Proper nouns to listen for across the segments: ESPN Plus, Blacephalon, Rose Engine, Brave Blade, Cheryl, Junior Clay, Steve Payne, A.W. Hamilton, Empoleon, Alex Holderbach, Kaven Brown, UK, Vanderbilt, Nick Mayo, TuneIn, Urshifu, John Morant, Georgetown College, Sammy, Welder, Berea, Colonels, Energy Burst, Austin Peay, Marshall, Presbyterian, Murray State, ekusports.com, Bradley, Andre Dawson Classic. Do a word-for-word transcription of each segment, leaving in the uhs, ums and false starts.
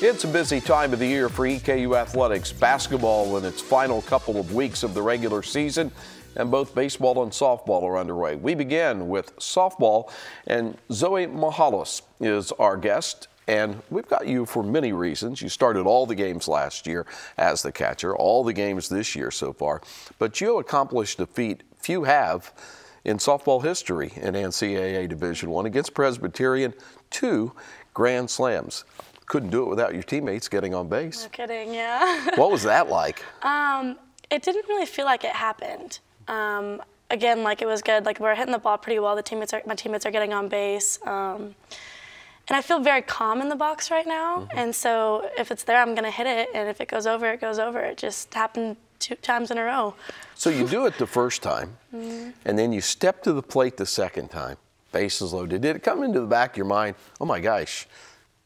It's a busy time of the year for E K U Athletics. Basketball in its final couple of weeks of the regular season, and both baseball and softball are underway. We begin with softball, and Zoe Mihalicz is our guest. And we've got you for many reasons. You started all the games last year as the catcher, all the games this year so far. But you accomplished a feat few have in softball history in N C double A Division One against Presbyterian, two grand slams. Couldn't do it without your teammates getting on base. No kidding, yeah. What was that like? Um, it didn't really feel like it happened. Um, again, like it was good. Like we're hitting the ball pretty well. The teammates, are, my teammates are getting on base. Um, And I feel very calm in the box right now, mm-hmm. and so if it's there, I'm going to hit it, and if it goes over, it goes over. It just happened two times in a row. So you do it the first time, mm-hmm. and then you step to the plate the second time, bases loaded. Did it come into the back of your mind, oh my gosh,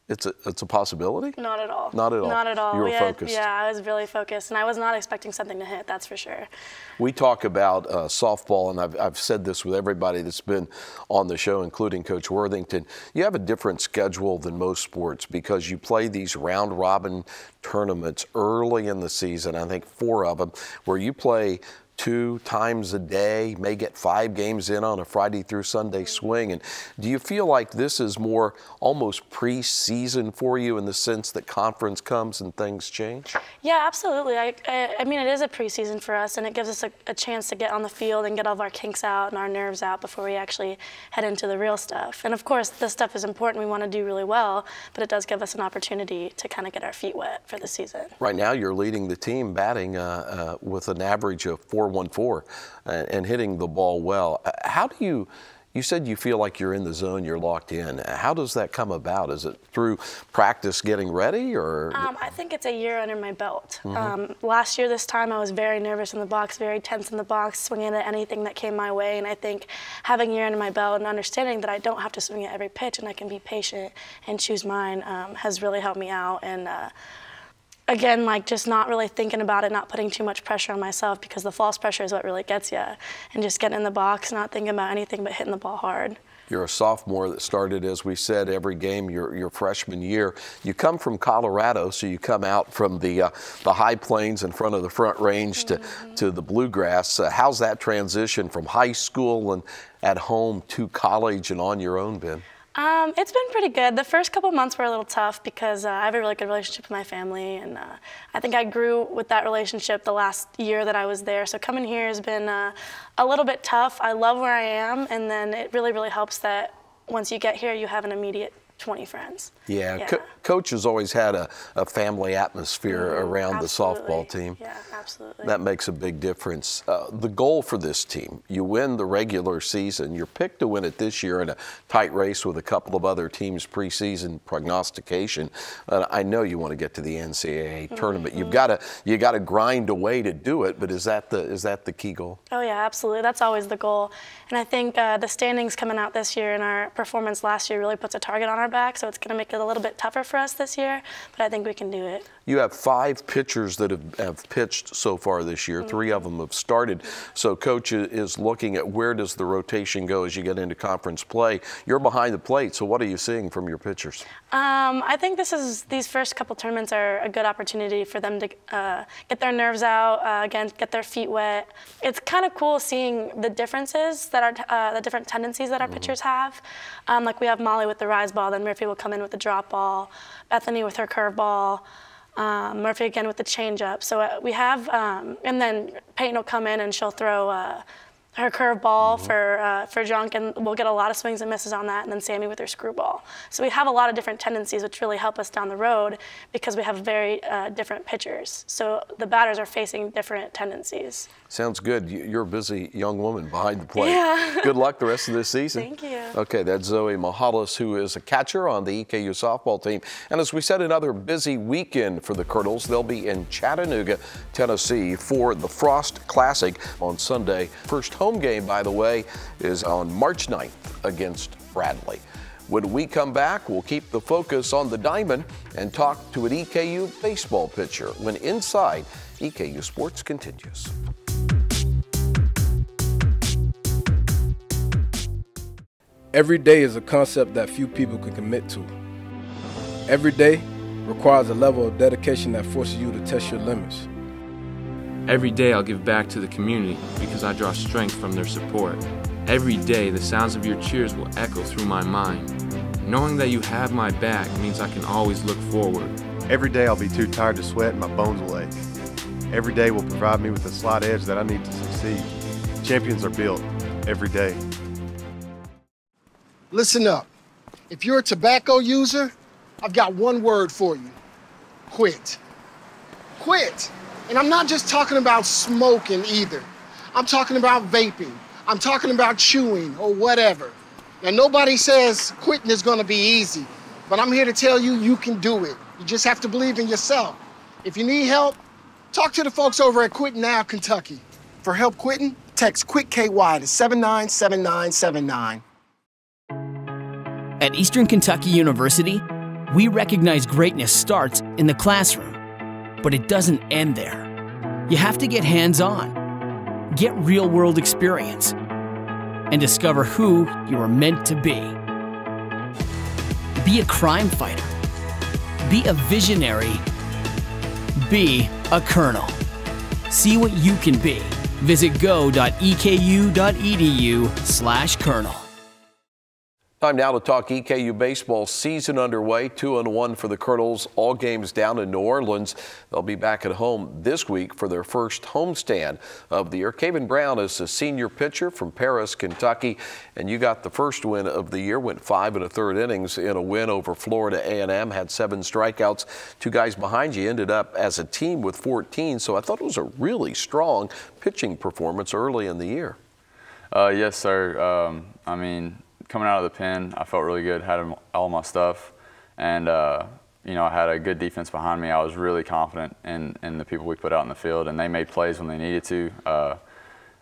it's a, it's a possibility? Not at all. Not at all. Not at all. You were we had, focused. Yeah, I was really focused, and I was not expecting something to hit, that's for sure. We talk about uh, softball, and I've, I've said this with everybody that's been on the show, including Coach Worthington. You have a different schedule than most sports because you play these round-robin tournaments early in the season, I think four of them, where you play two times a day, may get five games in on a Friday through Sunday swing. And do you feel like this is more almost preseason for you in the sense that conference comes and things change? Yeah, absolutely. I, I, I mean, it is a preseason for us, and it gives us a, a chance to get on the field and get all of our kinks out and our nerves out before we actually head into the real stuff. And of course, this stuff is important. We want to do really well, but it does give us an opportunity to kind of get our feet wet for the season. Right now, you're leading the team batting uh, uh, with an average of four one four and hitting the ball well. How do you, you said you feel like you're in the zone, you're locked in. How does that come about? Is it through practice getting ready or? Um, I think it's a year under my belt. Mm-hmm. um, last year this time I was very nervous in the box, very tense in the box, swinging at anything that came my way. And I think having a year under my belt and understanding that I don't have to swing at every pitch and I can be patient and choose mine um, has really helped me out. And uh, Again, like just not really thinking about it, not putting too much pressure on myself because the false pressure is what really gets you. And just getting in the box, not thinking about anything but hitting the ball hard. You're a sophomore that started, as we said, every game your, your freshman year. You come from Colorado, so you come out from the, uh, the high plains in front of the Front Range to, mm-hmm. to the bluegrass. Uh, how's that transition from high school and at home to college and on your own been? Um, it's been pretty good. The first couple months were a little tough because uh, I have a really good relationship with my family, and uh, I think I grew with that relationship the last year that I was there. So coming here has been uh, a little bit tough. I love where I am, and then it really, really helps that once you get here, you have an immediate twenty friends. Yeah, yeah. Co Coach has always had a, a family atmosphere mm, around absolutely. The softball team. Yeah, absolutely. That makes a big difference. Uh, the goal for this team, you win the regular season. You're picked to win it this year in a tight race with a couple of other teams' preseason prognostication. Uh, I know you want to get to the N C double A tournament. Mm-hmm. You've got to you got to grind away to do it, but is that the is that the key goal? Oh yeah, absolutely. That's always the goal. And I think uh, the standings coming out this year and our performance last year really puts a target on our back, so it's going to make it a little bit tougher for us this year, but I think we can do it. You have five pitchers that have, have pitched so far this year. Mm-hmm. Three of them have started. So Coach is looking at where does the rotation go as you get into conference play. You're behind the plate, so what are you seeing from your pitchers? Um, I think this is these first couple tournaments are a good opportunity for them to uh, get their nerves out, uh, again, get their feet wet. It's kind of cool seeing the differences that are uh, the different tendencies that our mm-hmm. pitchers have. Um, like we have Molly with the rise ball, then Murphy will come in with the drop ball, Bethany with her curve ball. Um, Murphy again with the changeup. So uh, we have, um, and then Peyton will come in and she'll throw uh, her curve ball mm-hmm. for uh, for junk, and we'll get a lot of swings and misses on that. And then Sammy with her screwball. So we have a lot of different tendencies, which really help us down the road because we have very uh, different pitchers. So the batters are facing different tendencies. Sounds good. You're a busy young woman behind the plate. Yeah. Good luck the rest of this season. Thank you. Okay, that's Zoe Mihalicz, who is a catcher on the E K U softball team. And as we said, another busy weekend for the Colonels. They'll be in Chattanooga, Tennessee for the Frost Classic on Sunday. First home game, by the way, is on March ninth against Bradley. When we come back, we'll keep the focus on the diamond and talk to an E K U baseball pitcher when Inside E K U Sports continues. Every day is a concept that few people can commit to. Every day, requires a level of dedication that forces you to test your limits. Every day I'll give back to the community because I draw strength from their support. Every day the sounds of your cheers will echo through my mind. Knowing that you have my back means I can always look forward. Every day I'll be too tired to sweat and my bones will ache. Every day will provide me with the slight edge that I need to succeed. Champions are built every day. Listen up. If you're a tobacco user, I've got one word for you. Quit. Quit. And I'm not just talking about smoking either. I'm talking about vaping. I'm talking about chewing or whatever. Now, nobody says quitting is going to be easy, but I'm here to tell you you can do it. You just have to believe in yourself. If you need help, talk to the folks over at Quit Now Kentucky. For help quitting, text QUIT K Y to seven nine seven nine seven nine. At Eastern Kentucky University, we recognize greatness starts in the classroom, but it doesn't end there. You have to get hands-on, get real-world experience, and discover who you are meant to be. Be a crime fighter. Be a visionary. Be a colonel. See what you can be. Visit go dot E K U dot edu slash colonel. Time now to talk E K U baseball. Season underway, two and one for the Colonels, all games down in New Orleans. They'll be back at home this week for their first homestand of the year. Kaven Brown is a senior pitcher from Paris, Kentucky, and you got the first win of the year, went five and a third innings in a win over Florida A and M, had seven strikeouts. Two guys behind you ended up as a team with fourteen, so I thought it was a really strong pitching performance early in the year. Uh, yes, sir. Um, I mean, coming out of the pen, I felt really good, had all my stuff, and uh, you know, I had a good defense behind me. I was really confident in, in the people we put out in the field, and they made plays when they needed to. Uh,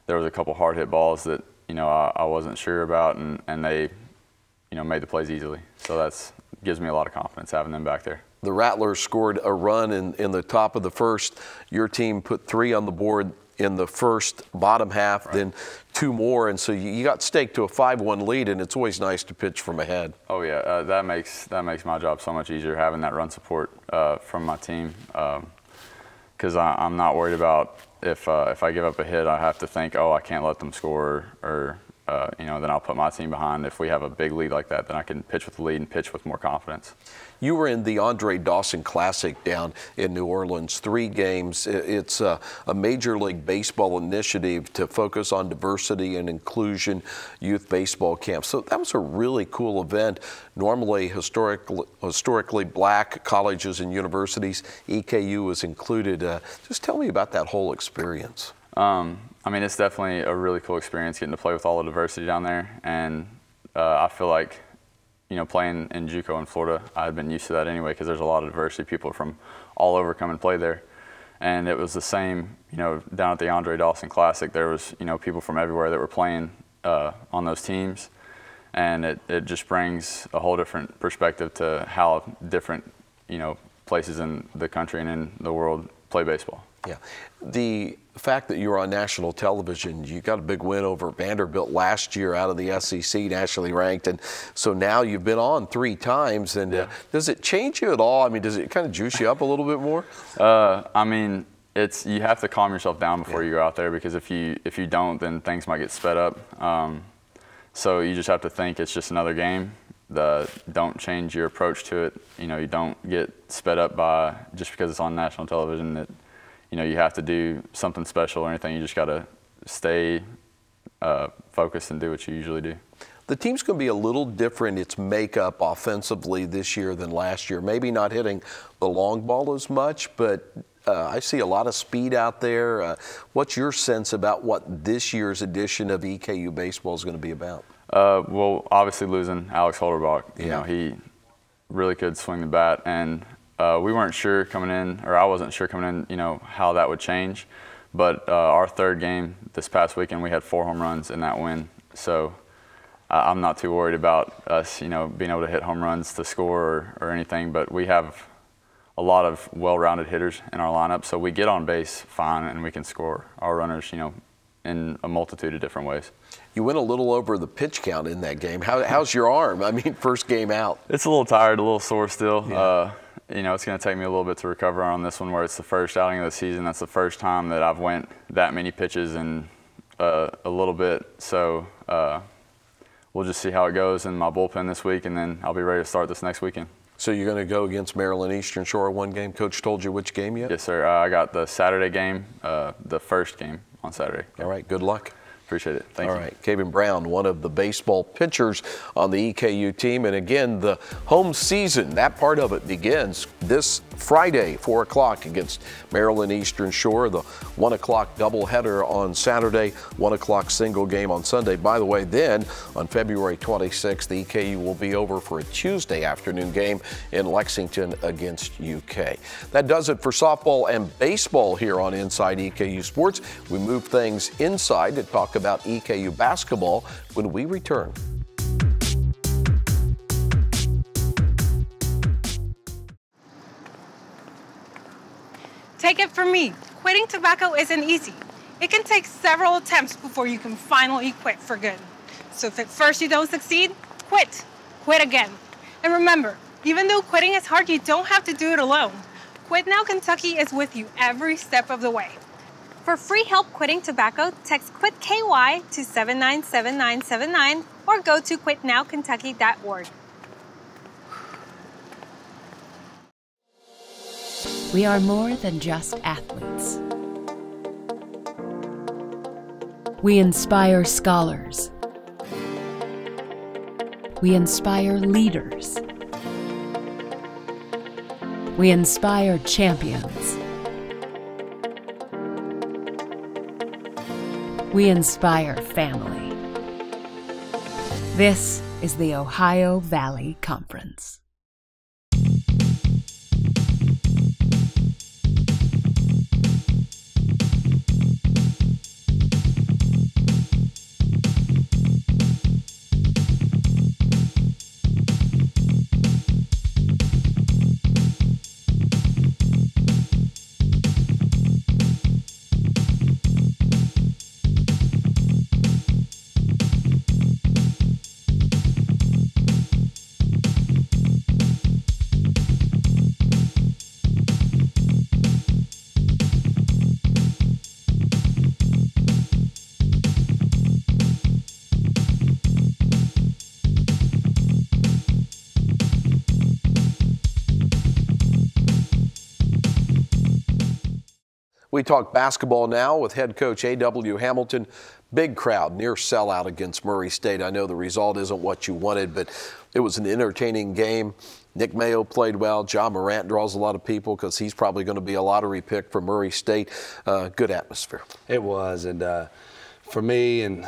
there was a couple hard hit balls that, you know, I, I wasn't sure about, and, and they, you know, made the plays easily. So that's gives me a lot of confidence having them back there. The Rattlers scored a run in, in the top of the first. Your team put three on the board in the first bottom half, right. Then two more, and so you got staked to a five one lead, and it's always nice to pitch from ahead. Oh yeah, uh, that makes that makes my job so much easier having that run support uh, from my team, because um, I'm not worried about if uh, if I give up a hit, I have to think, oh, I can't let them score, or uh, you know, then I'll put my team behind. If we have a big lead like that, then I can pitch with the lead and pitch with more confidence. You were in the Andre Dawson Classic down in New Orleans, three games. It's a, a Major League Baseball initiative to focus on diversity and inclusion, youth baseball camp. So that was a really cool event. Normally, historically, historically black colleges and universities, E K U was included. Uh, just tell me about that whole experience. Um, I mean, it's definitely a really cool experience getting to play with all the diversity down there. And uh, I feel like, you know, playing in JUCO in Florida, I had been used to that anyway because there's a lot of diversity. People from all over come and play there. And it was the same, you know, down at the Andre Dawson Classic. There was, you know, people from everywhere that were playing uh, on those teams. And it, it just brings a whole different perspective to how different, you know, places in the country and in the world play baseball. Yeah. The fact that you were on national television, you got a big win over Vanderbilt last year out of the S E C, nationally ranked, and so now you've been on three times. And yeah. uh, does it change you at all? I mean, does it kind of juice you up a little bit more? Uh, I mean, it's you have to calm yourself down before yeah. you go out there, because if you if you don't, then things might get sped up. Um, so you just have to think it's just another game. The, don't change your approach to it. You know, you don't get sped up by just because it's on national television that, you know, you have to do something special or anything. You just got to stay uh, focused and do what you usually do. The team's going to be a little different, its makeup offensively this year than last year. Maybe not hitting the long ball as much, but uh, I see a lot of speed out there. Uh, what's your sense about what this year's edition of E K U baseball is going to be about? Uh, well, obviously losing Alex Holderbach. You yeah. know, he really could swing the bat, and Uh, we weren't sure coming in, or I wasn't sure coming in, you know, how that would change. But uh, our third game this past weekend, we had four home runs in that win. So uh, I'm not too worried about us, you know, being able to hit home runs to score or, or anything. But we have a lot of well-rounded hitters in our lineup, so we get on base fine, and we can score our runners, you know, in a multitude of different ways. You went a little over the pitch count in that game. How, how's your arm? I mean, first game out. It's a little tired, a little sore still. Yeah. Uh, you know, it's going to take me a little bit to recover on this one, where it's the first outing of the season. That's the first time that I've went that many pitches in uh, a little bit. So uh, we'll just see how it goes in my bullpen this week, and then I'll be ready to start this next weekend. So you're going to go against Maryland Eastern Shore one game. Coach told you which game yet? Yes, sir. Uh, I got the Saturday game, uh, the first game on Saturday. All right. Good luck. Appreciate it. Thank you. All right. Kaven Brown, one of the baseball pitchers on the E K U team. And again, the home season, that part of it begins this Friday, four o'clock against Maryland Eastern Shore. The one o'clock doubleheader on Saturday, one o'clock single game on Sunday. By the way, then on February twenty-sixth, the E K U will be over for a Tuesday afternoon game in Lexington against U K. That does it for softball and baseball here on Inside E K U Sports. We move things inside to talk about about E K U basketball when we return. Take it from me, quitting tobacco isn't easy. It can take several attempts before you can finally quit for good. So if at first you don't succeed, quit, quit again. And remember, even though quitting is hard, you don't have to do it alone. Quit Now Kentucky is with you every step of the way. For free help quitting tobacco, text QUIT K Y to seven nine seven nine seven nine or go to quit now kentucky dot org. We are more than just athletes. We inspire scholars. We inspire leaders. We inspire champions. We inspire family. This is the Ohio Valley Conference. We talk basketball now with head coach A W Hamilton. Big crowd, near sellout against Murray State. I know the result isn't what you wanted, but it was an entertaining game. Nick Mayo played well. John Morant draws a lot of people because he's probably going to be a lottery pick for Murray State. Uh, good atmosphere. It was, and uh, for me, and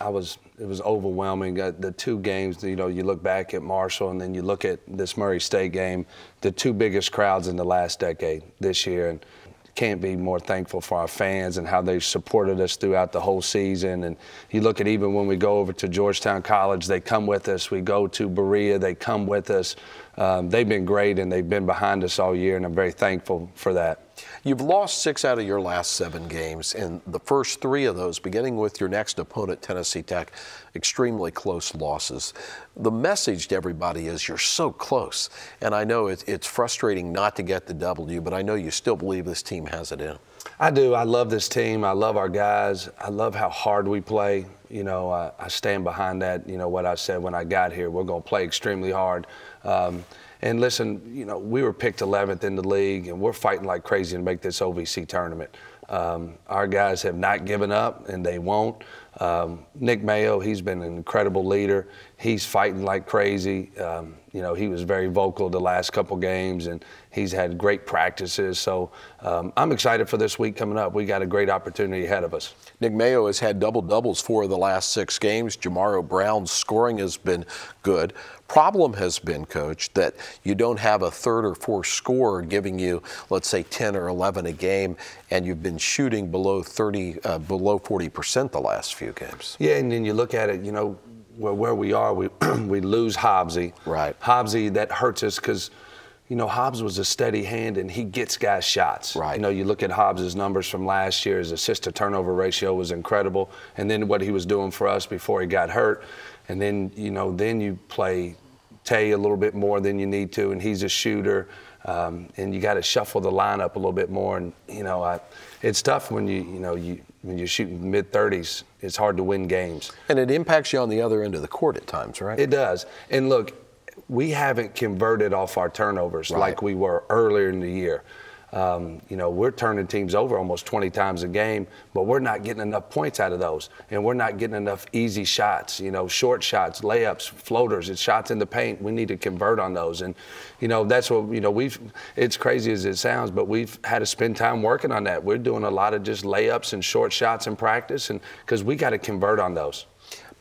I was it was overwhelming. Uh, the two games, you know, you look back at Marshall, and then you look at this Murray State game. The two biggest crowds in the last decade this year, and can't be more thankful for our fans and how they supported us throughout the whole season. And you look at even when we go over to Georgetown College, they come with us. We go to Berea, they come with us. Um, they've been great, and they've been behind us all year, and I'm very thankful for that. You've lost six out of your last seven games, and the first three of those, beginning with your next opponent, Tennessee Tech, extremely close losses. The message to everybody is you're so close, and I know it, it's frustrating not to get the W, but I know you still believe this team has it in. I do. I love this team. I love our guys. I love how hard we play. You know, I, I stand behind that. You know, what I said when I got here, we're going to play extremely hard. Um, and listen, you know, we were picked eleventh in the league, and we're fighting like crazy to make this O V C tournament. Um, our guys have not given up, and they won't. Um, Nick Mayo, he's been an incredible leader. He's fighting like crazy. Um, you know, he was very vocal the last couple games, and he's had great practices. So um, I'm excited for this week coming up. We got a great opportunity ahead of us. Nick Mayo has had double-doubles for the last six games. Jamaro Brown's scoring has been good. Problem has been, Coach, that you don't have a third or fourth scorer giving you, let's say, ten or eleven a game, and you've been shooting below thirty, uh, below forty percent the last few games. Yeah, and then you look at it, you know, where, where we are, we we lose Hobbsy. Right. Hobbsy, that hurts us because, you know, Hobbs was a steady hand, and he gets guys shots. Right. You know, you look at Hobbs's numbers from last year, his assist-to-turnover ratio was incredible, and then what he was doing for us before he got hurt. And then, you know, then you play Tay a little bit more than you need to, and he's a shooter. Um, and you got to shuffle the lineup a little bit more. And, you know, I, it's tough when, you you know, you, when you're shooting mid thirties. It's hard to win games. And it impacts you on the other end of the court at times, right? It does. And, look, we haven't converted off our turnovers right. like we were earlier in the year. Um, you know, we're turning teams over almost twenty times a game, but we're not getting enough points out of those. And we're not getting enough easy shots, you know, short shots, layups, floaters, it's shots in the paint. We need to convert on those. And, you know, that's what, you know, we've, it's crazy as it sounds, but we've had to spend time working on that. We're doing a lot of just layups and short shots in practice, and because we got to convert on those.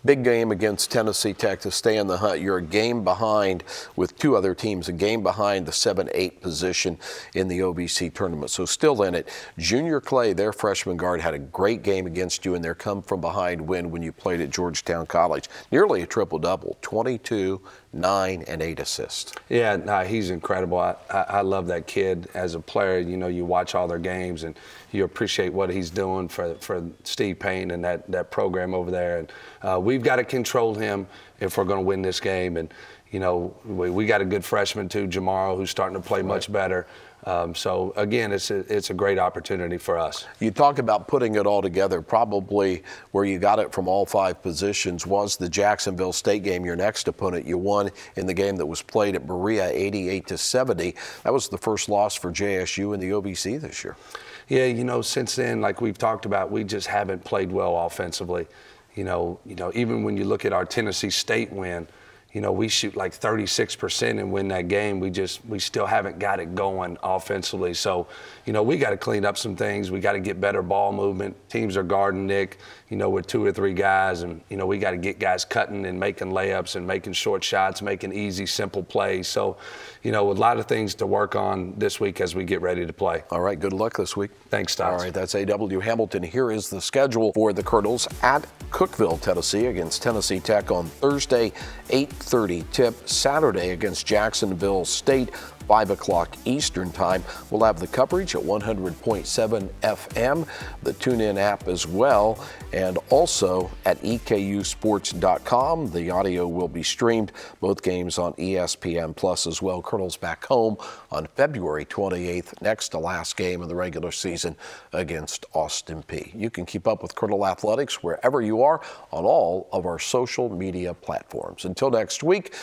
Big game against Tennessee Tech to stay in the hunt. You're a game behind with two other teams, a game behind the seven eight position in the O V C tournament. So still in it. Junior Clay, their freshman guard, had a great game against you in their come-from-behind win when you played at Georgetown College. Nearly a triple-double, twenty-two, nine, and eight assists. Yeah, nah, he's incredible. I, I, I love that kid as a player. You know, you watch all their games, and you appreciate what he's doing for, for Steve Payne and that, that program over there. And uh, we've got to control him if we're going to win this game. And, you know, we, we got a good freshman, too, Jamaro, who's starting to play right. much better. Um, so, again, it's a, it's a great opportunity for us. You talk about putting it all together. Probably where you got it from all five positions was the Jacksonville State game, your next opponent. You won in the game that was played at Berea, eighty-eight to seventy. That was the first loss for J S U in the O V C this year. Yeah, you know, since then, like we've talked about, we just haven't played well offensively. You know, you know, even when you look at our Tennessee State win, you know, we shoot like thirty-six percent and win that game. We just, we still haven't got it going offensively. So, you know, we got to clean up some things. We got to get better ball movement. Teams are guarding Nick, you know, with two or three guys. And, you know, we got to get guys cutting and making layups and making short shots, making easy, simple plays. So, you know, a lot of things to work on this week as we get ready to play. All right, good luck this week. Thanks, Todd. All right, that's A W. Hamilton. Here is the schedule for the Colonels at Cookeville, Tennessee, against Tennessee Tech on Thursday, eight thirty tip, Saturday against Jacksonville State, five o'clock Eastern Time. We'll have the coverage at one hundred point seven F M, the TuneIn app as well, and also at E K U sports dot com. The audio will be streamed, both games on E S P N Plus as well. Colonels back home on February twenty-eighth, next to last game of the regular season against Austin Peay. You can keep up with Colonel Athletics wherever you are on all of our social media platforms. Until next week,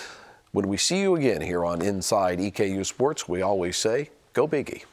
when we see you again here on Inside E K U Sports, we always say, go Biggie.